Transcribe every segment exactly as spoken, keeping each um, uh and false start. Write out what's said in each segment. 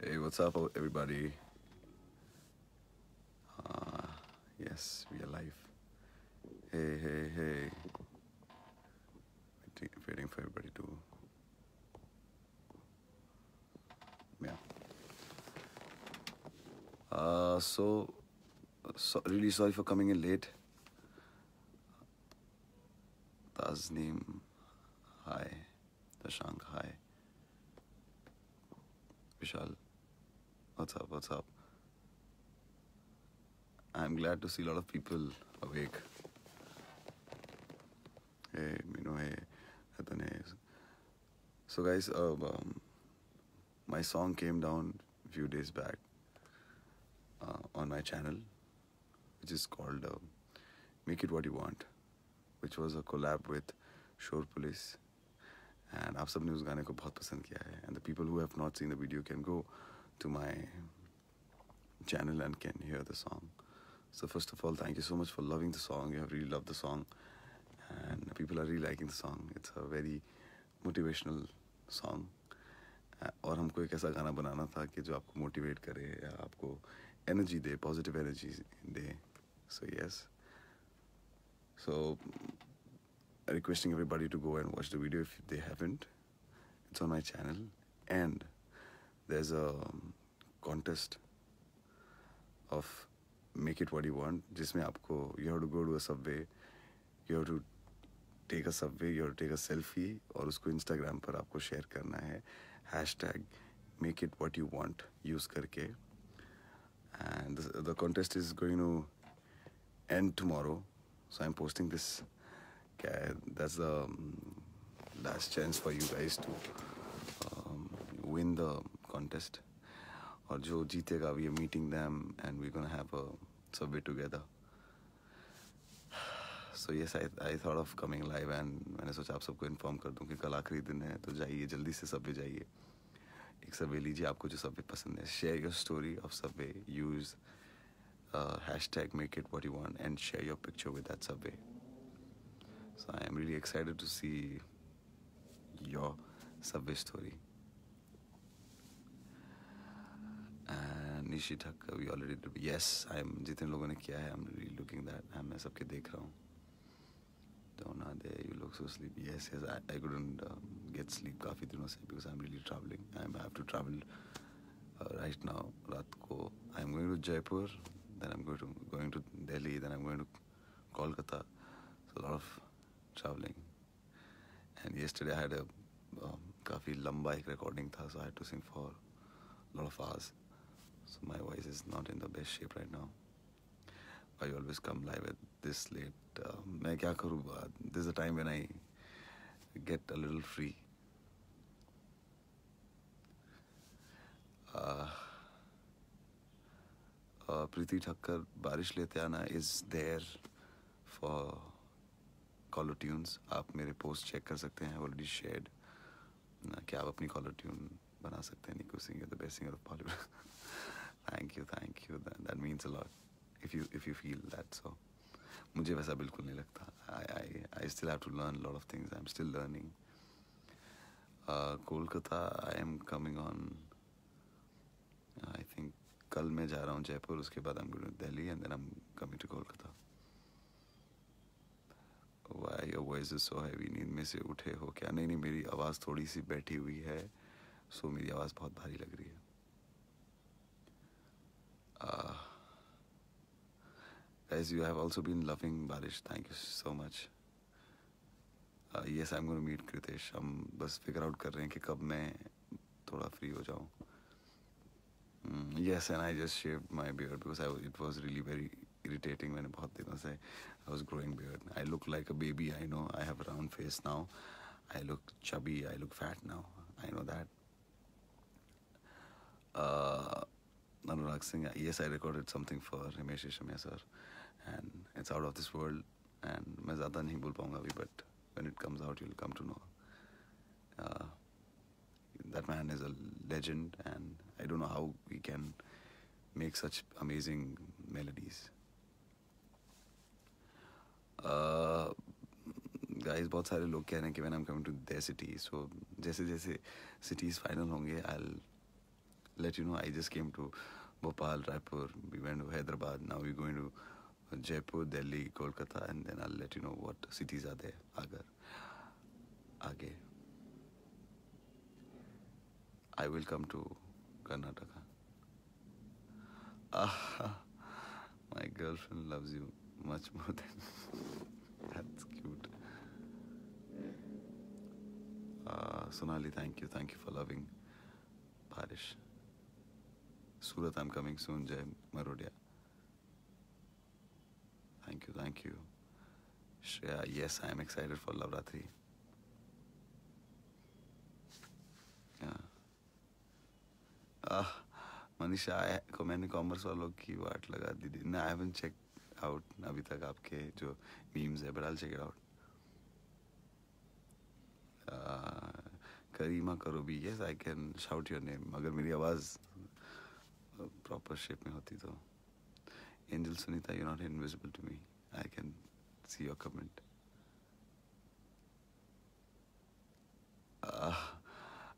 Hey, what's up, everybody? Uh, yes, we are live. Hey, hey, hey. Waiting, waiting for everybody to... Yeah. Uh, so, so, really sorry for coming in late. Tasneem, hi. Dashank, hi. Vishal, what's up, what's up? I'm glad to see a lot of people awake. Hey, Minu, hey, Nathan, hey. So guys, uh, um, my song came down a few days back uh, on my channel, which is called uh, Make It What You Want, which was a collab with Shore Police. And aap sabne us gaane ko bahut pasand kiya hai. And the people who have not seen the video can go to my channel and can hear the song. So first of all, thank you so much for loving the song. You have really loved the song, and people are really liking the song. It's a very motivational song. Aur humko ek aisa gaana banana tha ki jo aapko motivate kare, aapko energy de, positive energy de. So yes. So requesting everybody to go and watch the video if they haven't. It's on my channel, and there's a contest of Make It What You Want, jisme aapko, you have to go to a subway, you have to take a subway, you have to take a selfie, aur usko Instagram par aapko share karna hai, hashtag Make It What You Want use karke. And the, the contest is going to end tomorrow, so I'm posting this. Okay, that's the um, last chance for you guys to um, win the contest. Or jo jeetega, we are meeting them and we're gonna have a survey together. So yes, I I thought of coming live, and मैंने सोचा आप सबको inform कर दूं कि कल आखिरी दिन है, तो जाइए जल्दी से survey जाइए, एक survey लीजिए आपको जो survey पसंद है. Share your story of survey, use uh, hashtag Make It What You Want, and share your picture with that survey. So I am really excited to see your survey story. And Nishita, we already did. Yes, I am. Jitne logon ne kiya hai, I'm really looking that. I'm sabke dekh raha hu. Dona de, you look so sleepy. Yes, yes. I, I couldn't um, get sleep काफी दिनों से because I'm really traveling. I'm, I have to travel uh, right now. रात को I'm going to Jaipur, then I'm going to going to Delhi, then I'm going to Kolkata. So a lot of traveling. And yesterday I had a um, काफी लंबा एक recording था, so I had to sing for a lot of hours. So my voice is not in the best shape right now. Why you always come live at this late? मैं क्या करूँ? This is a time when I get a little free. Uh, uh, Preeti Thakkar, Baarish Lete Aana is there for caller tunes. आप मेरे post check कर सकते हैं. Already shared कि आप अपनी कॉलर ट्यून बना सकते हैं. निको singer the best singer of Bollywood. Thank you thank you that means a lot if you if you feel that. So मुझे वैसा बिल्कुल नहीं लगता. I I still have to learn lot of things. I am still learning. Kolkata I am coming on I think कल मैं जा रहा हूँ जयपुर, उसके बाद I am going to Delhi and then I am coming to Kolkata. Why your voice is so heavy? नींद में से उठे हो क्या? नहीं नहीं, मेरी आवाज़ थोड़ी सी बैठी हुई है, सो मेरी आवाज़ बहुत भारी लग रही है. Guys, you have also been loving Baarish. Thank you so much. Uh, yes, I'm going to meet Kritesh. हम बस figure out कर रहे हैं कि कब मैं थोड़ा free हो जाऊँ. Mm, yes, and I just shaved my beard because I, it was really very irritating. मैंने बहुत दिनों से I was growing beard. I look like a baby. I know. I have a round face now. I look chubby. I look fat now. I know that. Uh, Anurag Singh. Yes, I recorded something for Himesha Shamiya sir, and it's out of this world. And मैं ज़्यादा नहीं बोल पाऊँगा अभी, but when it comes out, you'll come to know. Uh, that man is a legend, and I don't know how we can make such amazing melodies. Uh, guys, बहुत सारे लोग कह रहे हैं कि when I'm coming to their city, so जैसे जैसे cities final होंगे, I'll let you know, I just came to Bhopal, Raipur, we went to Hyderabad, now we're going to Jaipur, Delhi, Kolkata, and then I'll let you know what cities are there, agar, aage. I will come to Karnataka. Ah, my girlfriend loves you much more than... That's cute. Uh, Sonali, thank you. Thank you for loving Baarish. Surat, I'm coming soon, Jai Marodia. Thank you, thank you. Shreya, yes, I am excited for Navratri. Yeah. Ah, Manisha, I commented commerce walo ki what laga didi. No, I haven't checked out abhi tak aapke jo memes hai, but I'll check it out. Uh, Karima Karobi, yes, I can shout your name. Agar meri awaz proper shape mein hoti to. Angel Sunita, you're not invisible to me. I can see your comment. Uh,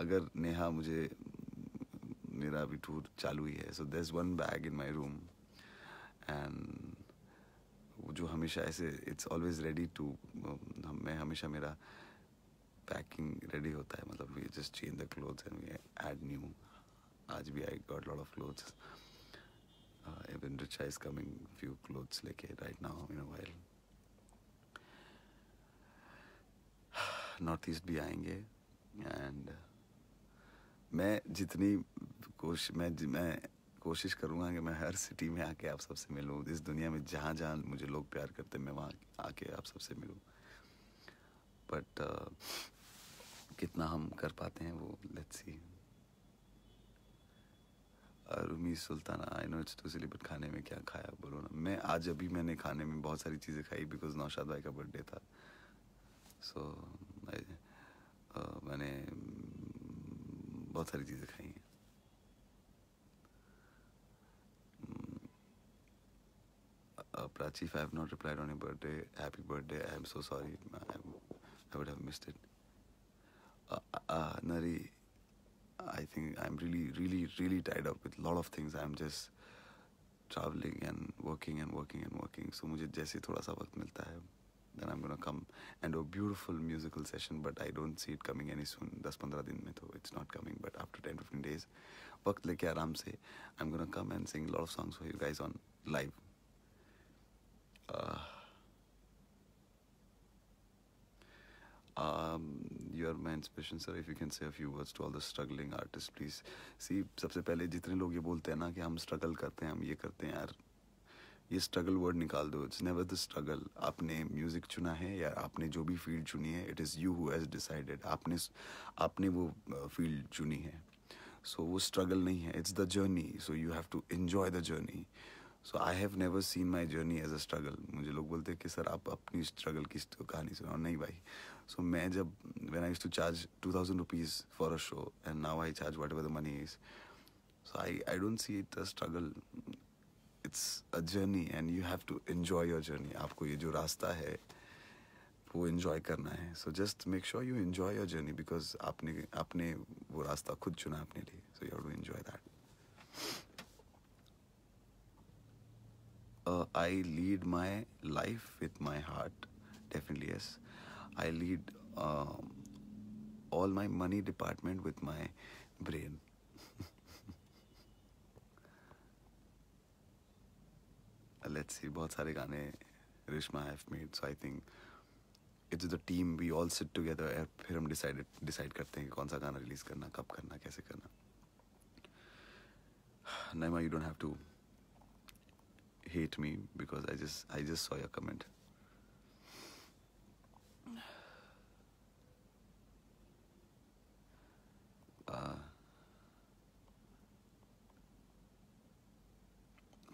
agar Neha mujhe mera abhi tour chalu hi hai, so there's one bag in my room and jo hamesha aise, it's always ready to main hamesha mera packing ready hota hai, matlab we just change the clothes and we add new. Aaj bhi I got lot of clothes. uh, even Richa is coming few clothes leke right now in a while. Northeast bhi aayenge and मैं जितनी कोश मैं मैं कोशिश करूँगा कि मैं हर city में आके आप सबसे मिलूँ, इस दुनिया में जहाँ जहाँ मुझे लोग प्यार करते हैं मैं वहाँ आके आप सबसे मिलूँ, बट uh, कितना हम कर पाते हैं वो let's see. Rumi Sultana, I know it's too silly, but खाने में क्या खाया बोलो ना. मैं आज अभी मैंने खाने में बहुत सारी चीज़ें खाई बिकॉज नौशाद भाई का बर्थडे था, सो so, uh, मैंने बहुत सारी चीज़ें खाई हैं. Prachi, I have not replied on your birthday, happy birthday, I am so sorry, I would have missed it. Nari, I think I am really really really tied up with lot of things, I am just travelling and working and working and working, so मुझे जैसे थोड़ा सा वक्त मिलता है then I'm going to come and do a beautiful musical session, but I don't see it coming any soon. ten to fifteen din mein to it's not coming, but after ten to fifteen days waqt leke aaram se I'm going to come and sing a lot of songs for you guys on live. uh, um you're my inspiration sir, if you can say a few words to all the struggling artists please. See, sabse pehle jitne log ye bolte hain na ki hum struggle karte hain, hum ye karte hain, yaar ये struggle word निकाल दो. It's never the struggle. आपने music चुना है या आपने जो भी फील्ड चुनी है, it is you who has decided. आपने आपने वो फील्ड चुनी है, सो वो स्ट्रगल नहीं है, it's the journey, so you have to enjoy the journey. So I have never seen my journey as a struggle. मुझे लोग बोलते हैं कि सर आप अपनी स्ट्रगल की कहानी सुनाओ, नहीं भाई. सो मैं जब when I used to charge two thousand rupees for a show and now I charge whatever the money is, so I I don't see it a struggle. It's a journey and you have to enjoy your journey. आपको ये जो रास्ता है वो enjoy करना है. So just make sure you enjoy your journey because आपने आपने वो रास्ता खुद चुना अपने लिए. So you have to enjoy that. Uh, I lead my life with my heart. Definitely yes. I lead um, all my money department with my brain. Let's see, बहुत सारे गाने Rishma have made, so I think it's the team, we all sit together and फिर हम decide decide करते हैं कि कौन सा गाना release करना, कब करना, कैसे करना. Naima, you don't have to hate me because I just I just saw your comment. Uh,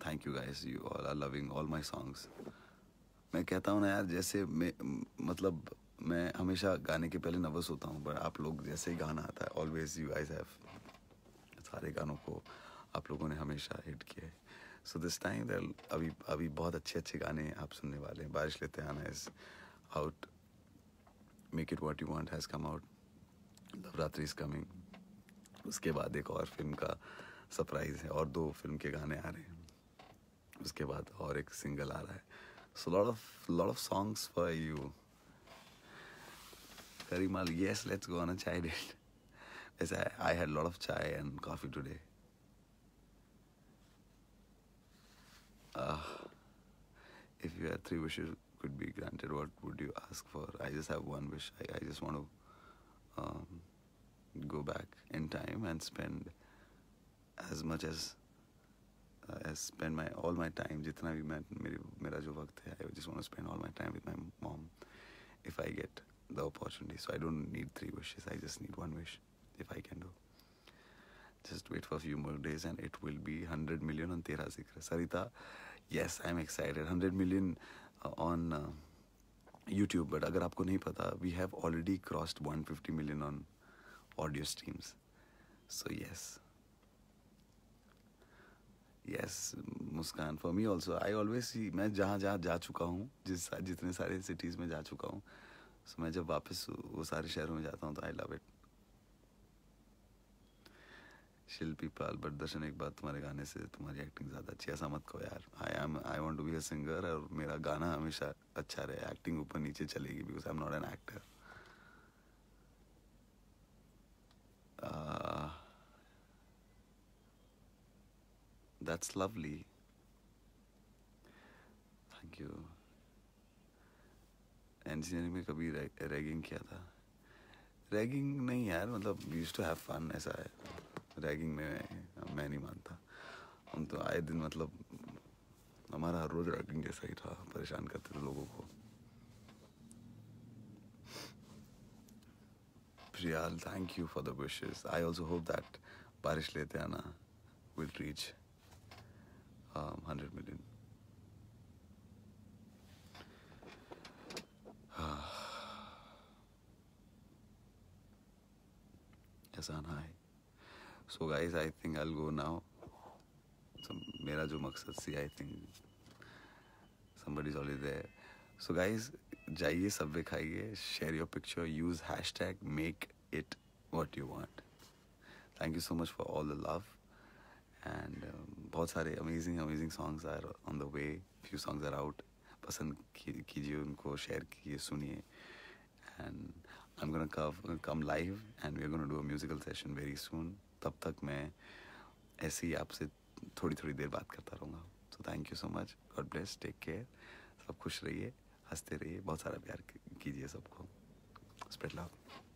thank you guys, you all are loving all my songs. मैं कहता हूँ ना यार, जैसे मैं मतलब मैं हमेशा गाने के पहले नर्वस होता हूँ, बट आप लोग जैसे ही गाना आता है ऑलवेज यू गाइस हैव, सारे गानों को आप लोगों ने हमेशा हिट किया है. सो दिस टाइम अभी अभी बहुत अच्छे अच्छे गाने आप सुनने वाले हैं. बारिश लेते Aana is out, make it what you want has come out, Navratri is coming, उसके बाद एक और फिल्म का सरप्राइज़ है। और दो फिल्म के गाने आ रहे हैं, उसके बाद और एक सिंगल आ रहा है। So lot of lot of songs for you करीमाल। Yes, let's go on a chai date. वैसे I had lot of chai and coffee today. If you had three wishes could be granted, what would you ask for? I just have one wish. I, I just want to um, go back in time and spend as much as uh, as spend my all my time. जितना भी मैं मेरी मेरा जो वक्त है, I just want to spend all my time with my mom if I get the opportunity. So I don't need three wishes. I just need one wish if I can do. Just wait for a few more days and it will be one hundred million on Tera Zikr. Sarita, yes, I'm excited. one hundred million uh, on uh, YouTube. But agar aapko nahi pata, we have already crossed one hundred fifty million on audio streams. So yes. Yes, Muskan. For me also, I always see, मैं जहाँ जहाँ जा चुका हूँ, जिस जितने सारे cities में जा चुका हूँ, so मैं जब वापस वो सारे शहरों में जाता हूँ, तो I love it. Shilpi Pal, but Darshan एक बात, तुम्हारे गाने से तुम्हारी एक्टिंग ज़्यादा अच्छी है, ऐसा मत कहो यार। I am I want to be a singer और मेरा गाना हमेशा अच्छा रहे, एक्टिंग ऊपर नीचे चलेगी because I am not an actor. That's lovely, thank you. Engineering में कभी रैगिंग किया था? रैगिंग नहीं यार, मतलब we used to have fun. ऐसा है, रैगिंग में मैं, मैं नहीं मानता। हम तो आए दिन, मतलब हमारा हर रोज रैगिंग जैसा ही था, परेशान करते थे लोगों को। Priyal, thank you for the wishes. I also hope that बारिश लेते आना विल रीच हंड्रेड मिलियन। ऐसा ना है। So guys, I think I will go now. मेरा जो मकसद सी, I think somebody is already there. So guys, जाइए, सबवे खाइए, share your picture, use hash tag make it what you want. Thank you so much for all the love and बहुत सारे amazing amazing songs are on the way. Few songs are out, पसंद कीजिए उनको, share कीजिए, सुनिए। And I am gonna come live and we are gonna do a musical session very soon. तब तक मैं ऐसे ही आपसे थोड़ी थोड़ी देर बात करता रहूँगा। So thank you so much, God bless, take care. सब खुश रहिए, हंसते रहिए, बहुत सारा प्यार कीजिए सबको। Spread love.